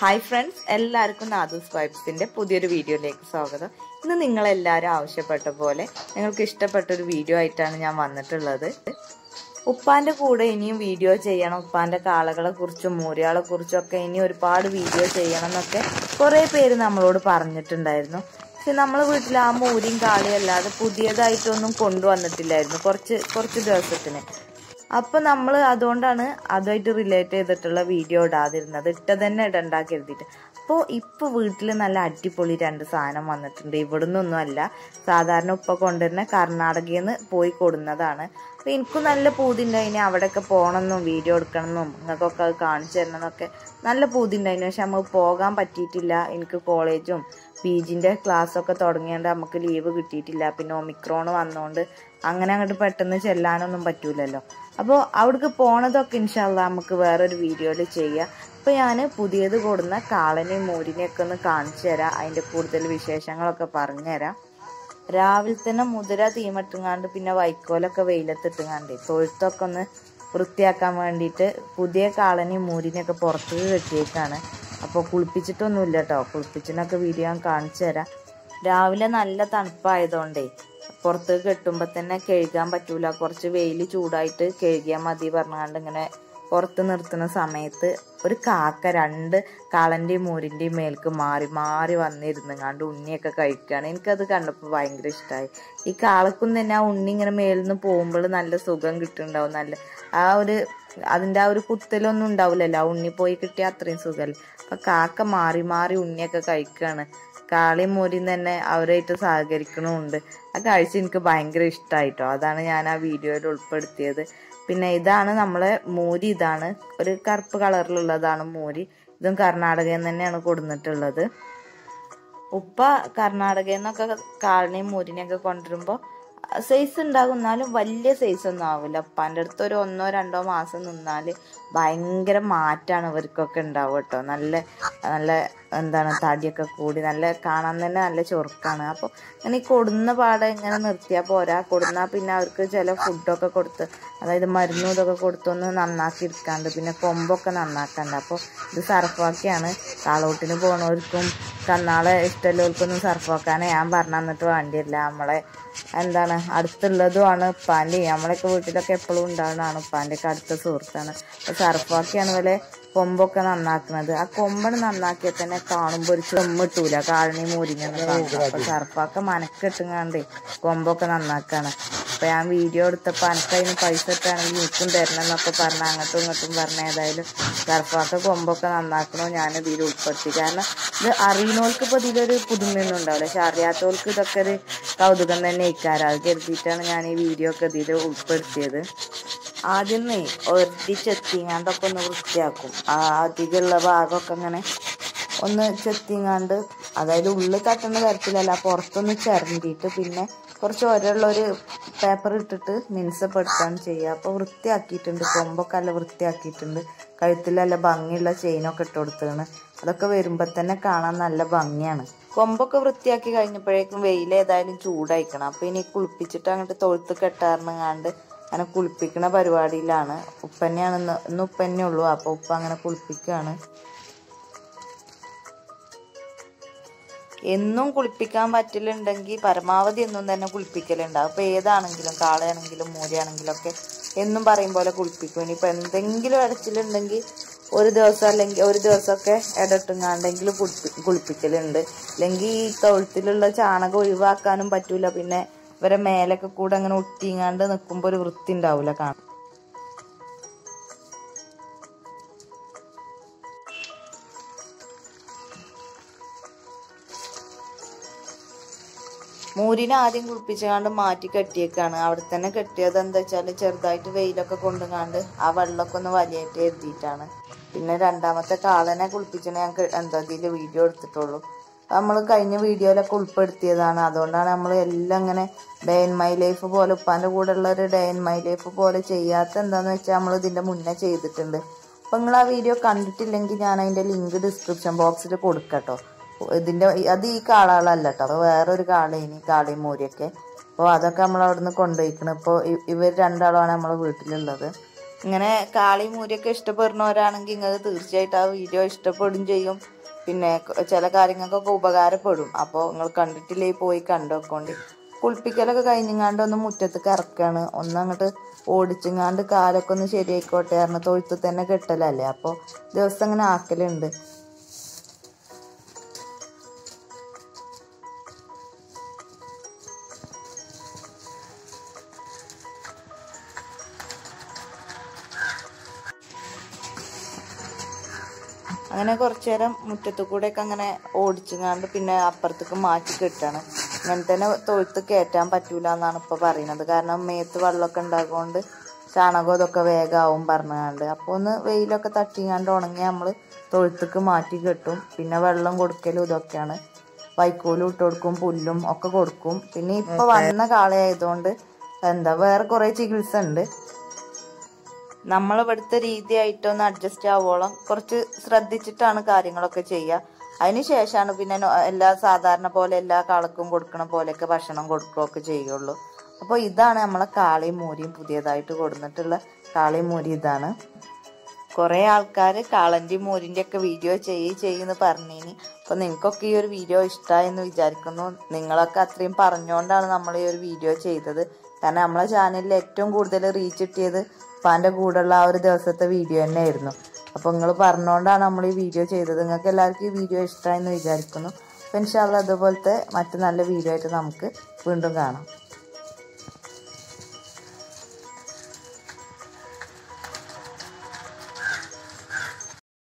Hi friends എല്ലാവർക്കും നാദൂസ് വൈബ്സിന്റെ പുതിയൊരു വീഡിയോയിലേക്ക് സ്വാഗതം। ഇന്ന് നിങ്ങൾ എല്ലാവരും ആവശ്യപ്പെട്ട പോലെ നിങ്ങൾക്ക് ഇഷ്ടപ്പെട്ട ഒരു വീഡിയോ ആയിട്ടാണ് ഞാൻ വന്നിട്ടുള്ളത്। ഉപ്പാന്റെ കൂടെ ഇനിയും വീഡിയോ ചെയ്യണം, ഉപ്പാന്റെ കാളകളെ കുറിച്ചും മൂരികളെ കുറിച്ചും ഒക്കെ ഇനി ഒരുപാട് വീഡിയോ ചെയ്യണം എന്നൊക്കെ കുറേ പേര് നമ്മളോട് പറഞ്ഞിട്ടുണ്ടായിരുന്നു। പക്ഷെ നമ്മൾ വീട്ടിൽ ആ മൂരിയും കാളയും അല്ലാതെ പുതിയതായിട്ടൊന്നും കൊണ്ടുവന്നിട്ടില്ലായിരുന്നു കുറച്ച് ദിവസത്തിന്। അപ്പോൾ നമ്മൾ അതുകൊണ്ടാണ് അതുമായിട്ട് റിലേറ്റ് ചെയ്തിട്ടുള്ള വീഡിയോ ഇടാതിരുന്നത്, ഇട്ടതന്നെ ഇടണ്ടാക്കരുതിയിട്ട്। അപ്പോൾ ഇപ്പോൾ വീട്ടിൽ നല്ല അടിപൊളി രണ്ട് സാധനം വന്നിട്ടുണ്ട്, ഇവിടുന്നൊന്നും അല്ല, സാധാരണ ഉപ്പ കൊണ്ടുവരുന്ന കർണാടകയിൽ നിന്ന് പോയി കൊടുന്നതാണ്। അപ്പോൾ എനിക്കും നല്ല പൂതിണ്ടായിന് അവിടെയൊക്കെ പോകണമെന്നും വീഡിയോ എടുക്കണമെന്നും നിങ്ങൾക്കൊക്കെ അത് കാണിച്ചു തരണം എന്നൊക്കെ നല്ല പൂതിണ്ടായിരുന്നു। പക്ഷെ നമുക്ക് പോകാൻ പറ്റിയിട്ടില്ല, എനിക്ക് കോളേജും പി ജിൻ്റെ ക്ലാസ്സൊക്കെ തുടങ്ങിയതുകൊണ്ട് നമുക്ക് ലീവ് കിട്ടിയിട്ടില്ല, പിന്നെ ഒമിക്രോൺ വന്നുകൊണ്ട് അങ്ങനെ അങ്ങോട്ട് പെട്ടെന്ന് ചെല്ലാനൊന്നും പറ്റൂലല്ലോ। അപ്പോൾ അവിടേക്ക് പോണതൊക്കെ ഇൻഷാല്ല നമുക്ക് വേറൊരു വീഡിയോയിൽ ചെയ്യാം। അപ്പോൾ ഞാൻ പുതിയത് കൊടുന്ന കാളനെയും മോരിനെയൊക്കെ ഒന്ന് കാണിച്ചു തരാം, അതിൻ്റെ കൂടുതൽ വിശേഷങ്ങളൊക്കെ പറഞ്ഞുതരാം। രാവിലെ തന്നെ മുതിര തീമിട്ടുങ്ങാണ്ട് പിന്നെ വൈക്കോലൊക്കെ വെയിലത്തിട്ടുങ്ങാണ്ട് തൊഴുത്തൊക്കെ ഒന്ന് വൃത്തിയാക്കാൻ വേണ്ടിയിട്ട് പുതിയ കാളനെയും മോരിനെയൊക്കെ പുറത്തേക്ക് കെട്ടിയേക്കാണ്। അപ്പോൾ കുളിപ്പിച്ചിട്ടൊന്നുമില്ല കേട്ടോ, കുളിപ്പിച്ചിട്ടൊക്കെ വീഡിയോ ഞാൻ കാണിച്ചു തരാം। രാവിലെ നല്ല തണുപ്പായതുകൊണ്ടേ പുറത്ത് കെട്ടുമ്പോൾ തന്നെ കഴുകാൻ പറ്റൂല, കുറച്ച് വെയിൽ ചൂടായിട്ട് കഴുകിയാൽ മതി പറഞ്ഞുകൊണ്ട് ഇങ്ങനെ പുറത്ത് നിർത്തുന്ന സമയത്ത് ഒരു കാക്ക രണ്ട് കാളൻ്റെയും മോരിൻ്റെയും മേൽക്ക് മാറി മാറി വന്നിരുന്നുങ്ങാണ്ട് ഉണ്ണിയൊക്കെ കഴിക്കുകയാണ്। എനിക്കത് കണ്ടപ്പോൾ ഭയങ്കര ഇഷ്ടമായി। ഈ കാളക്കും തന്നെ ആ ഉണ്ണി ഇങ്ങനെ മേലിൽ നിന്ന് പോകുമ്പോൾ നല്ല സുഖം കിട്ടുന്നുണ്ടാവും, നല്ല ആ ഒരു അതിൻ്റെ ആ ഒരു കുത്തലൊന്നും ഉണ്ടാവില്ലല്ലോ, ആ ഉണ്ണി പോയി കിട്ടിയാൽ അത്രയും സുഖമല്ല। അപ്പം കാക്ക മാറി മാറി ഉണ്ണിയൊക്കെ കഴിക്കുകയാണ്, കാളയും മോരിയും തന്നെ അവരായിട്ട് സഹകരിക്കണമുണ്ട്. ആ കാഴ്ച എനിക്ക് ഭയങ്കര ഇഷ്ടമായിട്ടോ, അതാണ് ഞാൻ ആ വീഡിയോയിൽ ഉൾപ്പെടുത്തിയത്। പിന്നെ ഇതാണ് നമ്മളെ മോരി, ഇതാണ് ഒരു കറുപ്പ് കളറിലുള്ളതാണ് മോരി, ഇതും കർണാടകയിൽ നിന്ന് തന്നെയാണ് കൊടുത്തിട്ടുള്ളത്। ഉപ്പ കർണാടകയിൽ നിന്നൊക്കെ കാളനെയും മോരിനെയൊക്കെ കൊണ്ടുവരുമ്പോൾ സൈസ് ഉണ്ടാകും, എന്നാലും വലിയ സൈസൊന്നും ആവില്ല. ഉപ്പാൻ്റെ അടുത്ത് ഒരു 1-2 മാസം നിന്നാൽ ഭയങ്കര മാറ്റമാണ് ഇവർക്കൊക്കെ ഉണ്ടാവുക കേട്ടോ, നല്ല നല്ല എന്താണ് തടിയൊക്കെ കൂടി നല്ല കാണാൻ തന്നെ നല്ല ചൊറുക്കാണ്. അപ്പോൾ ഇങ്ങനെ ഈ കൊടുന്ന പാടെ ഇങ്ങനെ നിർത്തിയാൽ പോരാ, കൊടുന്നാൽ പിന്നെ അവർക്ക് ചില ഫുഡൊക്കെ കൊടുത്ത്, അതായത് മരുന്നും ഇതൊക്കെ കൊടുത്തൊന്ന് നന്നാക്കി എടുക്കാണ്ട് പിന്നെ കൊമ്പൊക്കെ നന്നാക്കാണ്ട്. അപ്പോൾ ഇത് സർഫാക്കിയാണ്, കാളോട്ടിന് പോണവർക്കും കന്നാളെ ഇഷ്ടമുള്ളവർക്കൊന്നും സർഫാക്കാനെ ഞാൻ പറഞ്ഞു തന്നിട്ട് വേണ്ടിയില്ല, നമ്മളെ എന്താണ് അടുത്തുള്ളതുമാണ് ഉപ്പാൻ്റെ, നമ്മളൊക്കെ വീട്ടിലൊക്കെ എപ്പോഴും ഉണ്ടാവുന്നതാണ്, ഉപ്പാൻ്റെയൊക്കെ അടുത്ത സുഹൃത്താണ്. അപ്പോൾ സർഫാക്കിയാണ് പോലെ കൊമ്പൊക്കെ നന്നാക്കുന്നത്, ആ കൊമ്പണ് നന്നാക്കിയാൽ തന്നെ കാണുമ്പോൾ ഒരു ചുമ്മിട്ടൂല കാളിനെയും മോരിനെയൊന്നും കാണുക. അപ്പോൾ സർഫാക്ക മനക്കെട്ടുങ്ങാണ്ട് കൊമ്പൊക്കെ നന്നാക്കുകയാണ്. അപ്പോൾ ഞാൻ വീഡിയോ എടുത്തപ്പോൾ അനക്കതിന് പൈസ ഇട്ടാണെങ്കിൽ എനിക്കും തരണം എന്നൊക്കെ പറഞ്ഞ് അങ്ങോട്ടും ഇങ്ങോട്ടും പറഞ്ഞ ഏതായാലും സർഫാക്ക കൊമ്പൊക്കെ നന്നാക്കണോ ഞാനിതിൽ ഉൾപ്പെടുത്തി, കാരണം ഇത് അറിയുന്നവർക്ക് ഇപ്പോൾ ഇതിലൊരു പുതുമയൊന്നും ഉണ്ടാവില്ല, പക്ഷെ അറിയാത്തവർക്ക് ഇതൊക്കെ ഒരു കൗതുകം തന്നെ ഇക്കാരം, അത് കരുതിയിട്ടാണ് ഞാൻ ഈ വീഡിയോ ഒക്കെ ഇതിൽ ഉൾപ്പെടുത്തിയത്. ആദ്യമേ ഒരടി ചെത്തിങ്ങാണ്ടൊക്കെ ഒന്ന് വൃത്തിയാക്കും, അധികമുള്ള ഭാഗമൊക്കെ അങ്ങനെ ഒന്ന് ചെത്തിങ്ങാണ്ട്, അതായത് ഉള്ളിൽ തട്ടുന്ന തരത്തിലല്ല പുറത്തൊന്ന് ചിരണ്ടിയിട്ട് പിന്നെ കുറച്ച് ഒരള്ളൊരു പേപ്പർ ഇട്ടിട്ട് മിനുസപ്പെടുത്തുകയാണ് ചെയ്യുക. അപ്പോൾ വൃത്തിയാക്കിയിട്ടുണ്ട്, കൊമ്പൊക്കെ നല്ല വൃത്തിയാക്കിയിട്ടുണ്ട്, കഴുത്തിൽ നല്ല ഭംഗിയുള്ള ചെയിനൊക്കെ ഇട്ട് കൊടുത്താണ്, അതൊക്കെ വരുമ്പോൾ തന്നെ കാണാൻ നല്ല ഭംഗിയാണ്. കൊമ്പൊക്കെ വൃത്തിയാക്കി കഴിഞ്ഞപ്പോഴേക്കും വെയിൽ ഏതായാലും ചൂടായിക്കണം, അപ്പോൾ ഇനി കുളിപ്പിച്ചിട്ട് അങ്ങോട്ട് തൊഴുത്ത് കെട്ടാറുണ്ട്. അങ്ങനെ കുളിപ്പിക്കുന്ന പരിപാടിയിലാണ്, ഉപ്പന്നെയാണ് ഇന്ന് ഉപ്പന്നെ ഉള്ളൂ, അപ്പോൾ ഉപ്പ അങ്ങനെ കുളിപ്പിക്കുകയാണ്. എന്നും കുളിപ്പിക്കാൻ പറ്റലുണ്ടെങ്കിൽ പരമാവധി എന്നും തന്നെ കുളിപ്പിക്കലുണ്ടാവും. അപ്പോൾ ഏതാണെങ്കിലും കാളയാണെങ്കിലും മൂരയാണെങ്കിലും ഒക്കെ എന്നും പറയും പോലെ കുളിപ്പിക്കും. ഇനിയിപ്പോൾ എന്തെങ്കിലും ഇടച്ചിലുണ്ടെങ്കിൽ ഒരു ദിവസം അല്ലെങ്കിൽ ഒരു ദിവസമൊക്കെ ഇടട്ടുങ്ങാണ്ടെങ്കിലും കുളിപ്പിക്കലുണ്ട്, അല്ലെങ്കിൽ ഈ തൊഴുത്തിലുള്ള ചാണകം ഒഴിവാക്കാനും പറ്റൂല, പിന്നെ ഇവരെ മേലൊക്കെ കൂടെ അങ്ങനെ ഒട്ടിങ്ങാണ്ട് നിൽക്കുമ്പോൾ ഒരു വൃത്തി ഉണ്ടാവില്ല കാണാൻ. മൂരിനെ ആദ്യം കുളിപ്പിച്ചാണ്ട് മാറ്റി കെട്ടിയേക്കാണ്, അവിടെ തന്നെ കെട്ടിയത് എന്താ വെച്ചാൽ ചെറുതായിട്ട് വെയിലൊക്കെ കൊണ്ടുങ്ങാണ്ട് ആ വെള്ളമൊക്കെ ഒന്ന് വലിയായിട്ട് എഴുതിയിട്ടാണ്. പിന്നെ രണ്ടാമത്തെ കാളനെ കുളിപ്പിച്ചാൽ ഞാൻ എന്താ ഇതിൽ വീഡിയോ എടുത്തിട്ടുള്ളൂ, നമ്മൾ കഴിഞ്ഞ വീഡിയോയിലൊക്കെ ഉൾപ്പെടുത്തിയതാണ്. അതുകൊണ്ടാണ് നമ്മൾ എല്ലാം ഇങ്ങനെ ഡേ ഇൻ മൈ ലൈഫ് പോലെ ഉപ്പാൻ്റെ കൂടെ ഉള്ള ഒരു ഡേ ഇൻ മൈ ലൈഫ് പോലെ ചെയ്യാത്ത എന്താണെന്ന് വെച്ചാൽ നമ്മൾ ഇതിൻ്റെ മുന്നേ ചെയ്തിട്ടുണ്ട്. അപ്പം നിങ്ങൾ ആ വീഡിയോ കണ്ടിട്ടില്ലെങ്കിൽ ഞാൻ അതിൻ്റെ ലിങ്ക് ഡിസ്ക്രിപ്ഷൻ ബോക്സിൽ കൊടുക്കട്ടോ. ഇതിൻ്റെ അത് ഈ കാളകളല്ല കേട്ടോ, അത് വേറൊരു കാളേനി, കാളയും മോരിയൊക്കെ. അപ്പോൾ അതൊക്കെ നമ്മൾ അവിടെ നിന്ന് കൊണ്ടുപോയിക്കണം. ഇപ്പോൾ ഇവർ രണ്ടാളാണ് നമ്മളെ വീട്ടിലുള്ളത്. ഇങ്ങനെ കാളി മൂരിയൊക്കെ ഇഷ്ടപ്പെടുന്നവരാണെങ്കിൽ നിങ്ങൾക്ക് തീർച്ചയായിട്ടും ആ വീഡിയോ ഇഷ്ടപ്പെടും ചെയ്യും. പിന്നെ ചില കാര്യങ്ങൾക്കൊക്കെ ഉപകാരപ്പെടും. അപ്പോൾ നിങ്ങൾ കണ്ടിട്ടില്ലേ പോയി കണ്ടോക്കൊണ്ട്. കുളിപ്പിക്കലൊക്കെ കഴിഞ്ഞെങ്ങാണ്ട് ഒന്ന് മുറ്റത്തേക്ക് ഇറക്കുകയാണ്. ഒന്നങ്ങോട്ട് ഓടിച്ചെങ്ങാണ്ട് കാലൊക്കെ ഒന്ന് ശരിയായിക്കോട്ടെ കാരണം തൊഴുത്ത് തന്നെ കെട്ടലല്ലേ. അപ്പോൾ ദിവസം അങ്ങനെ ആക്കലുണ്ട്. അങ്ങനെ കുറച്ചു നേരം മുറ്റത്ത് കൂടെയൊക്കെ അങ്ങനെ ഓടിച്ചെങ്ങാണ്ട് പിന്നെ അപ്പുറത്തേക്ക് മാറ്റി കെട്ടണം. അങ്ങനെ തന്നെ തൊഴുത്ത് കയറ്റാൻ പറ്റൂല എന്നാണ് ഇപ്പോൾ പറയുന്നത്. കാരണം മേത്ത് വെള്ളമൊക്കെ ഉണ്ടാകൊണ്ട് ചാണകം ഇതൊക്കെ വേഗമാവും പറഞ്ഞുകൊണ്ട്. അപ്പോൾ ഒന്ന് വെയിലൊക്കെ തട്ടിങ്ങാണ്ട് ഉണങ്ങി നമ്മൾ തൊഴുത്തേക്ക് മാറ്റി കെട്ടും. പിന്നെ വെള്ളം കൊടുക്കലും ഇതൊക്കെയാണ്. വൈക്കോലും ഇട്ട് കൊടുക്കും, പുല്ലും ഒക്കെ കൊടുക്കും. പിന്നെ ഇപ്പോൾ വന്ന കാളയായതുകൊണ്ട് എന്താ വേറെ കുറേ ചികിത്സ ഉണ്ട്. നമ്മളിവിടുത്തെ രീതിയായിട്ടൊന്ന് അഡ്ജസ്റ്റ് ആവോളം കുറച്ച് ശ്രദ്ധിച്ചിട്ടാണ് കാര്യങ്ങളൊക്കെ ചെയ്യുക. അതിന് ശേഷമാണ് പിന്നെ എല്ലാ സാധാരണ പോലെ എല്ലാ കാളക്കും കൊടുക്കണ പോലെയൊക്കെ ഭക്ഷണം കൊടുക്കുകയൊക്കെ ചെയ്യുള്ളൂ. അപ്പോൾ ഇതാണ് നമ്മളെ കാളയും മൂരിയും പുതിയതായിട്ട് കൊടുത്തിട്ടുള്ള കാളയും മൂരി. ഇതാണ് കുറേ ആൾക്കാർ കാളൻ്റെയും മൂരിൻ്റെയൊക്കെ വീഡിയോ ചെയ്യുമെന്ന് പറഞ്ഞിനി. അപ്പോൾ നിങ്ങൾക്കൊക്കെ ഈ ഒരു വീഡിയോ ഇഷ്ടമായെന്ന് വിചാരിക്കുന്നു. നിങ്ങളൊക്കെ അത്രയും പറഞ്ഞുകൊണ്ടാണ് നമ്മൾ ഈ ഒരു വീഡിയോ ചെയ്തത്. കാരണം നമ്മളെ ചാനലിൽ ഏറ്റവും കൂടുതൽ റീച്ച് കിട്ടിയത് ഉപ്പാൻ്റെ കൂടെയുള്ള ആ ഒരു ദിവസത്തെ വീഡിയോ തന്നെ ആയിരുന്നു. അപ്പോൾ നിങ്ങൾ പറഞ്ഞുകൊണ്ടാണ് നമ്മൾ ഈ വീഡിയോ ചെയ്തത്. നിങ്ങൾക്ക് എല്ലാവർക്കും ഈ വീഡിയോ ഇഷ്ടമായെന്ന് വിചാരിക്കുന്നു. അപ്പോൾ ഇൻഷാ അല്ലാഹ് അതുപോലത്തെ മറ്റു നല്ല വീഡിയോ ആയിട്ട് നമുക്ക് വീണ്ടും കാണാം.